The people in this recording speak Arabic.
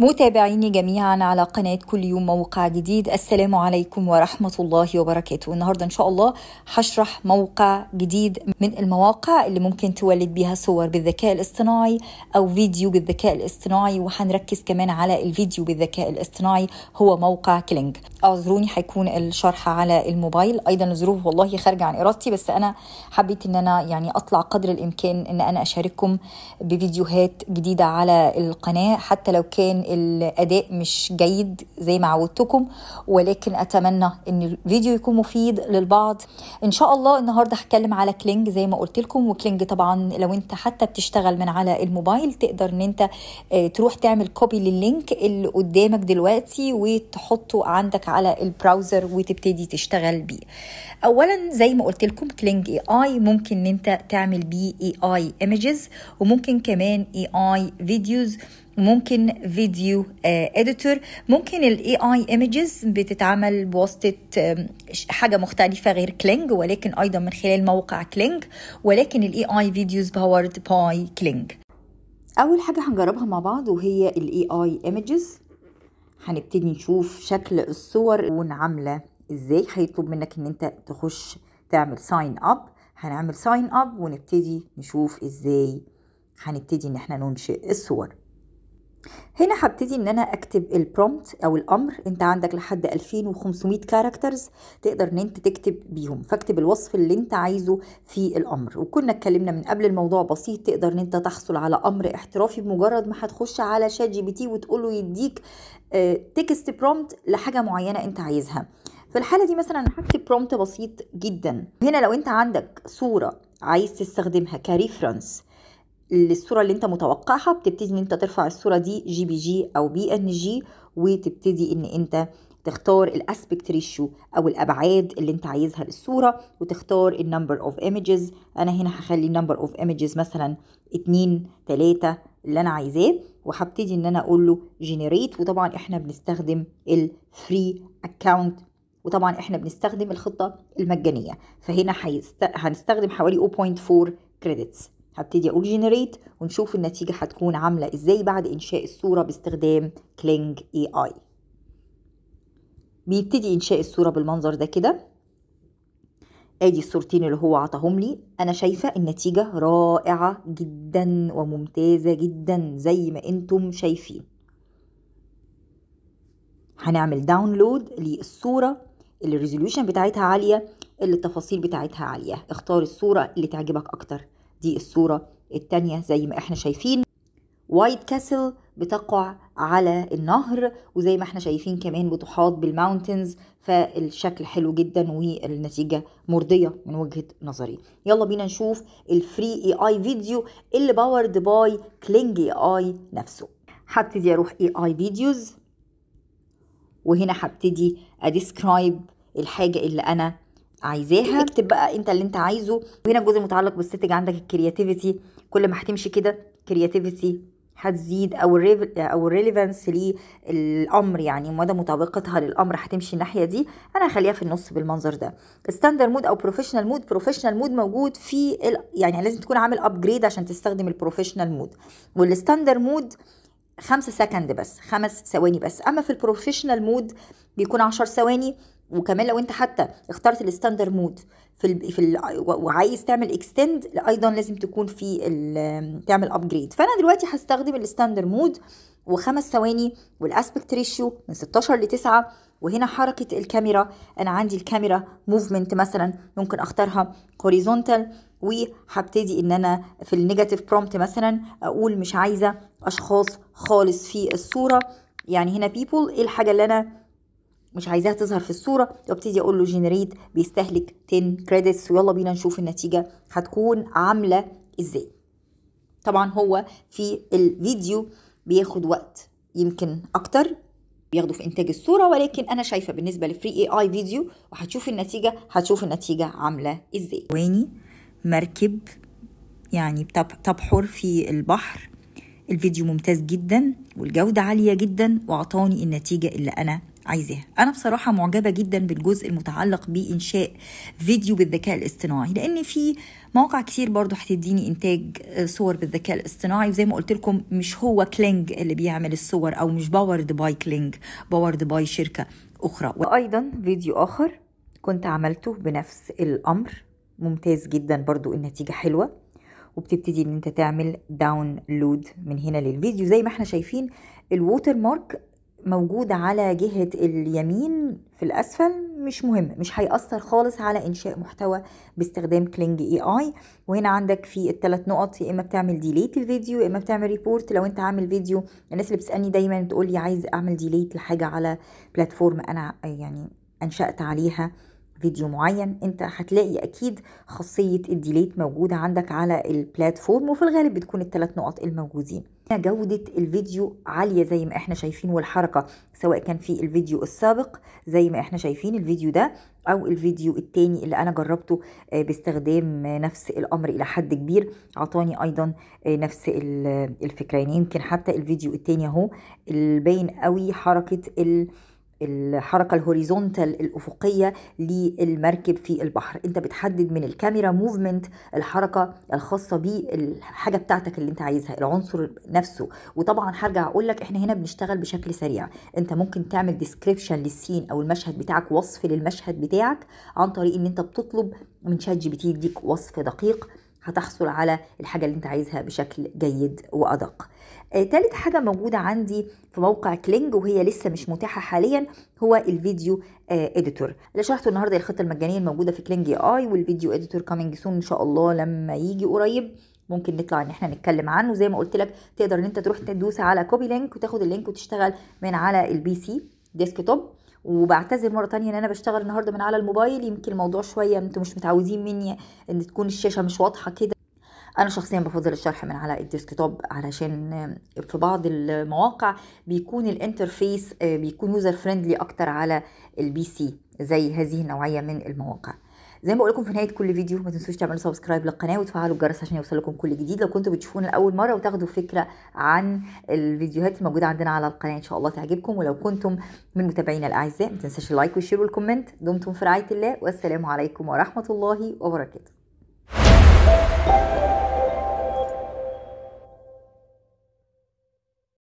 متابعيني جميعا على قناة كل يوم موقع جديد، السلام عليكم ورحمة الله وبركاته. النهاردة إن شاء الله هشرح موقع جديد من المواقع اللي ممكن تولد بيها صور بالذكاء الاصطناعي أو فيديو بالذكاء الاصطناعي، وهنركز كمان على الفيديو بالذكاء الاصطناعي هو موقع كلينج. اعذروني هيكون الشرح على الموبايل، أيضا الظروف والله خارجة عن إرادتي، بس أنا حبيت إن أنا يعني أطلع قدر الإمكان إن أنا أشارككم بفيديوهات جديدة على القناة، حتى لو كان الأداء مش جيد زي ما عودتكم، ولكن أتمنى أن الفيديو يكون مفيد للبعض إن شاء الله. النهاردة هتكلم على كلينج زي ما قلت لكم، وكلينج طبعا لو أنت حتى بتشتغل من على الموبايل تقدر أن أنت تروح تعمل كوبي لللينك اللي قدامك دلوقتي وتحطه عندك على البراوزر وتبتدي تشتغل بيه. أولا زي ما قلت لكم كلينج AI ممكن أن أنت تعمل بيه AI images، وممكن كمان AI videos، ممكن فيديو اديتور. ممكن الاي اي ايمجز بتتعمل بواسطه حاجه مختلفه غير كلينج، ولكن ايضا من خلال موقع كلينج، ولكن الاي اي فيديوز باورد باي كلينج. اول حاجه هنجربها مع بعض وهي الاي اي ايمجز. هنبتدي نشوف شكل الصور ونعمله ازاي. هيطلب منك ان انت تخش تعمل ساين اب، هنعمل ساين اب ونبتدي نشوف ازاي هنبتدي ان احنا ننشئ الصور. هنا هبتدي ان انا اكتب البرومبت او الامر. انت عندك لحد 2500 كاركترز تقدر ان انت تكتب بيهم، فاكتب الوصف اللي انت عايزه في الامر. وكنا اتكلمنا من قبل الموضوع بسيط، تقدر ان انت تحصل على امر احترافي بمجرد ما هتخش على شات جي بي تي وتقول له يديك تكست برومبت لحاجه معينه انت عايزها. في الحاله دي مثلا هكتب برومبت بسيط جدا. هنا لو انت عندك صوره عايز تستخدمها كريفرنس للصوره اللي انت متوقعها، بتبتدي ان انت ترفع الصوره دي جي بي جي او بي ان جي، وتبتدي ان انت تختار الاسبكت ريشيو او الابعاد اللي انت عايزها للصوره، وتختار النمبر اوف ايمجز. انا هنا هخلي النمبر اوف ايمجز مثلا 2 3 اللي انا عايزاه، وهبتدي ان انا اقول له جنريت. وطبعا احنا بنستخدم الفري اكاونت، وطبعا احنا بنستخدم الخطه المجانيه، فهنا هنستخدم حوالي 0.4 كريدتس. هبتدي اقول جنريت ونشوف النتيجه هتكون عامله ازاي بعد انشاء الصوره باستخدام كلينج اي اي. بيبتدي انشاء الصوره بالمنظر ده كده. ادي الصورتين اللي هو عطاهم لي. انا شايفه النتيجه رائعه جدا وممتازه جدا زي ما انتم شايفين. هنعمل داونلود للصوره اللي الريزوليوشن بتاعتها عاليه، اللي التفاصيل بتاعتها عاليه. اختار الصوره اللي تعجبك اكتر. دي الصورة التانية زي ما احنا شايفين، وايت كاسل بتقع على النهر، وزي ما احنا شايفين كمان بتحاط بالماونتنز، فالشكل حلو جدا والنتيجة مرضية من وجهة نظري. يلا بينا نشوف الفري اي اي فيديو اللي باورد باي كلينج اي اي نفسه. هبتدي اروح اي اي فيديوز، وهنا هبتدي اديسكرايب الحاجة اللي انا عايزاها. اكتب بقى انت اللي انت عايزه. وهنا الجزء المتعلق بالستج عندك الكرياتيفيتي، كل ما هتمشي كده كرياتيفيتي هتزيد، او الريليفانس للامر، يعني مدى مطابقتها للامر هتمشي الناحيه دي. انا هخليها في النص بالمنظر ده. ستاندر مود او بروفيشنال مود. بروفيشنال مود موجود في يعني لازم تكون عامل ابجريد عشان تستخدم البروفيشنال مود، والستاندر مود 5 سكند بس، 5 ثواني بس. اما في البروفيشنال مود بيكون 10 ثواني. وكمان لو انت حتى اخترت الستاندر مود وعايز تعمل اكستند، ايضا لازم تكون في تعمل ابجريد. فانا دلوقتي هستخدم الستاندر مود و5 ثواني، والاسبكت ريشيو من 16 ل 9. وهنا حركه الكاميرا، انا عندي الكاميرا موفمنت مثلا ممكن اختارها هوريزونتال. وهبتدي ان انا في النيجاتيف برومبت مثلا اقول مش عايزه اشخاص خالص في الصوره، يعني هنا بيبول ايه الحاجه اللي انا مش عايزاها تظهر في الصوره، وابتدي اقول له جنريت. بيستهلك 10 كريدتس. ويلا بينا نشوف النتيجه هتكون عامله ازاي. طبعا هو في الفيديو بياخد وقت يمكن اكتر بياخده في انتاج الصوره، ولكن انا شايفه بالنسبه لفري اي اي فيديو وهتشوف النتيجه، هتشوف النتيجه عامله ازاي. واني مركب يعني بتبحر في البحر. الفيديو ممتاز جدا والجوده عاليه جدا، واعطاني النتيجه اللي انا عايزاها. انا بصراحه معجبه جدا بالجزء المتعلق بانشاء فيديو بالذكاء الاصطناعي، لان في مواقع كتير برضو هتديني انتاج صور بالذكاء الاصطناعي، وزي ما قلت لكم مش هو كلينج اللي بيعمل الصور، او مش باورد باي كلينج، باورد باي شركه اخرى. وايضا فيديو اخر كنت عملته بنفس الامر، ممتاز جدا برضو، النتيجه حلوه. وبتبتدي ان انت تعمل داونلود من هنا للفيديو. زي ما احنا شايفين الووتر مارك موجود على جهة اليمين في الاسفل، مش مهم، مش هيأثر خالص على انشاء محتوى باستخدام كلينج AI. وهنا عندك في الثلاث نقط، يا اما بتعمل ديليت الفيديو، يا اما بتعمل ريبورت لو انت عامل فيديو. الناس اللي بتسألني دايما بتقول لي عايز اعمل ديليت لحاجة على بلاتفورم انا يعني انشأت عليها فيديو معين، انت هتلاقي اكيد خاصيه الديليت موجوده عندك على البلاتفورم، وفي الغالب بتكون الثلاث نقط الموجودين. جوده الفيديو عاليه زي ما احنا شايفين، والحركه سواء كان في الفيديو السابق زي ما احنا شايفين الفيديو ده، او الفيديو الثاني اللي انا جربته باستخدام نفس الامر الى حد كبير، عطاني ايضا نفس الفكره. يعني يمكن حتى الفيديو الثاني اهو الباين قوي حركه الحركة الهوريزونتال الأفقية للمركب في البحر. انت بتحدد من الكاميرا موفمنت الحركة الخاصة بالحاجة بتاعتك اللي انت عايزها، العنصر نفسه. وطبعا هرجع اقولك احنا هنا بنشتغل بشكل سريع، انت ممكن تعمل ديسكريبشن للسين او المشهد بتاعك، وصف للمشهد بتاعك، عن طريق ان انت بتطلب من شات جي بي تي يديك وصف دقيق، هتحصل على الحاجة اللي انت عايزها بشكل جيد وأدق. تالت حاجة موجودة عندي في موقع كلينج وهي لسه مش متاحة حاليا، هو الفيديو اديتور اللي شرحته النهاردة، الخطة المجانية الموجودة في كلينج AI، والفيديو اديتور كامينج سون ان شاء الله، لما يجي قريب ممكن نطلع ان احنا نتكلم عنه. زي ما قلت لك تقدر ان انت تروح تدوس على كوبي لينك وتاخد اللينك وتشتغل من على البي سي ديسكتوب. وبعتذر مره تانية ان انا بشتغل النهارده من على الموبايل، يمكن الموضوع شويه انتوا مش متعودين مني ان تكون الشاشه مش واضحه كده. انا شخصيا بفضل الشرح من على الديسكتوب، علشان في بعض المواقع بيكون الانترفيس بيكون يوزر فريندلي اكتر على البي سي زي هذه النوعيه من المواقع. زي ما بقول لكم في نهايه كل فيديو ما تنسوش تعملوا سبسكرايب للقناه وتفعلوا الجرس عشان يوصل لكم كل جديد، لو كنتوا بتشوفونا لاول مره، وتاخدوا فكره عن الفيديوهات الموجوده عندنا على القناه ان شاء الله تعجبكم. ولو كنتم من متابعينا الاعزاء ما تنساش اللايك والشير والكومنت. دمتم في رعايه الله، والسلام عليكم ورحمه الله وبركاته.